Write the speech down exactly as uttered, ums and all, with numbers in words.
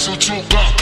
It's a two-block.